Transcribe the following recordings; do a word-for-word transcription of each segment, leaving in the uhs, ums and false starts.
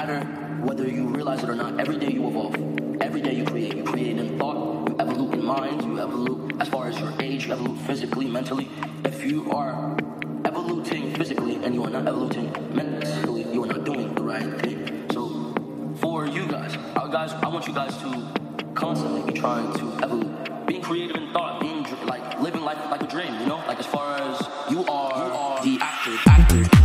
matter whether you realize it or not, every day you evolve. Every day you create. You create in thought, you evolve in mind, you evolve as far as your age, you evolve physically, mentally. If you are evolving physically and you are not evolving mentally, you are not doing the right thing. So for you guys, our guys, I want you guys to constantly be trying to evolve. Being creative in thought, being like living life like a dream, you know? Like as far as you are, you are the active actor.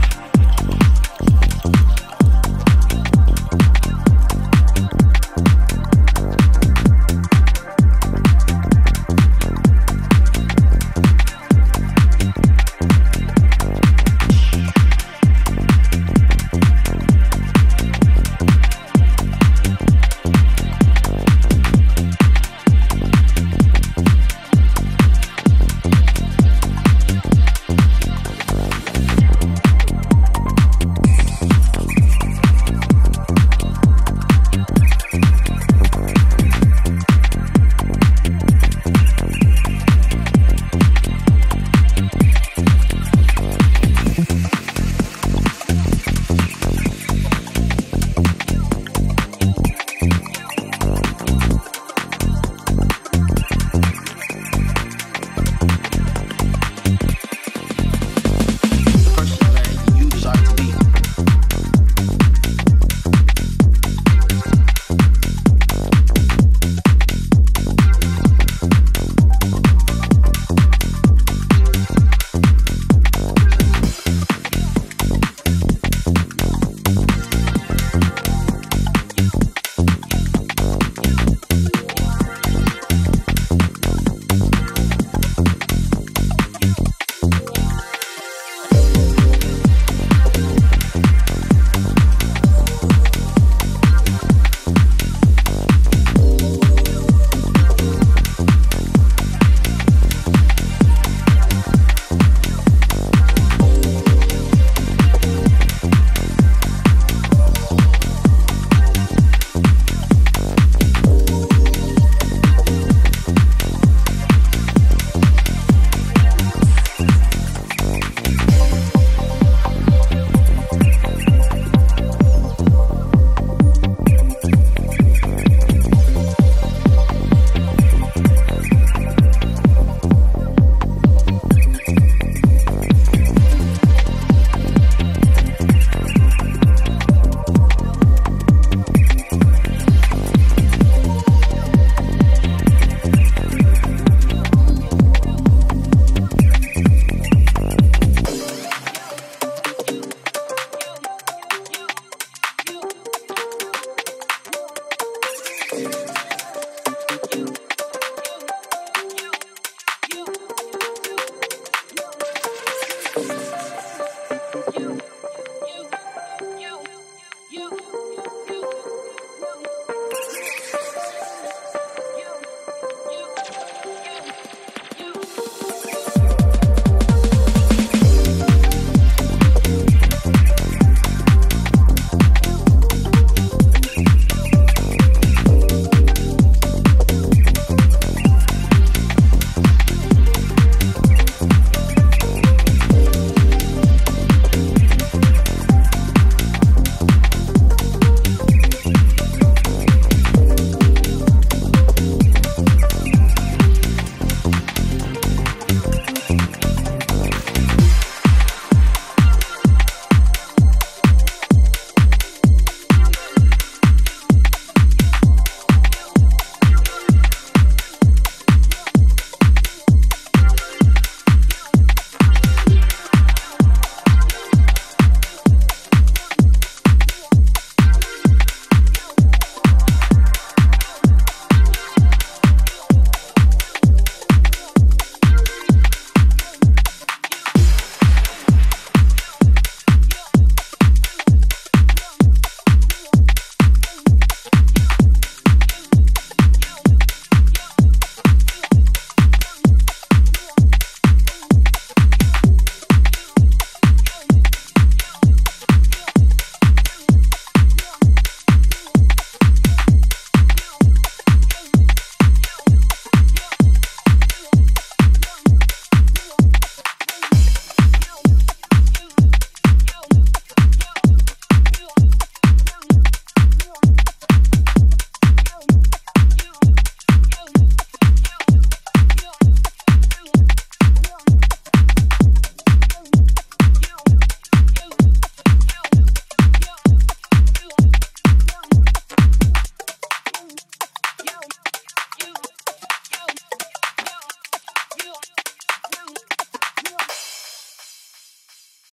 I do.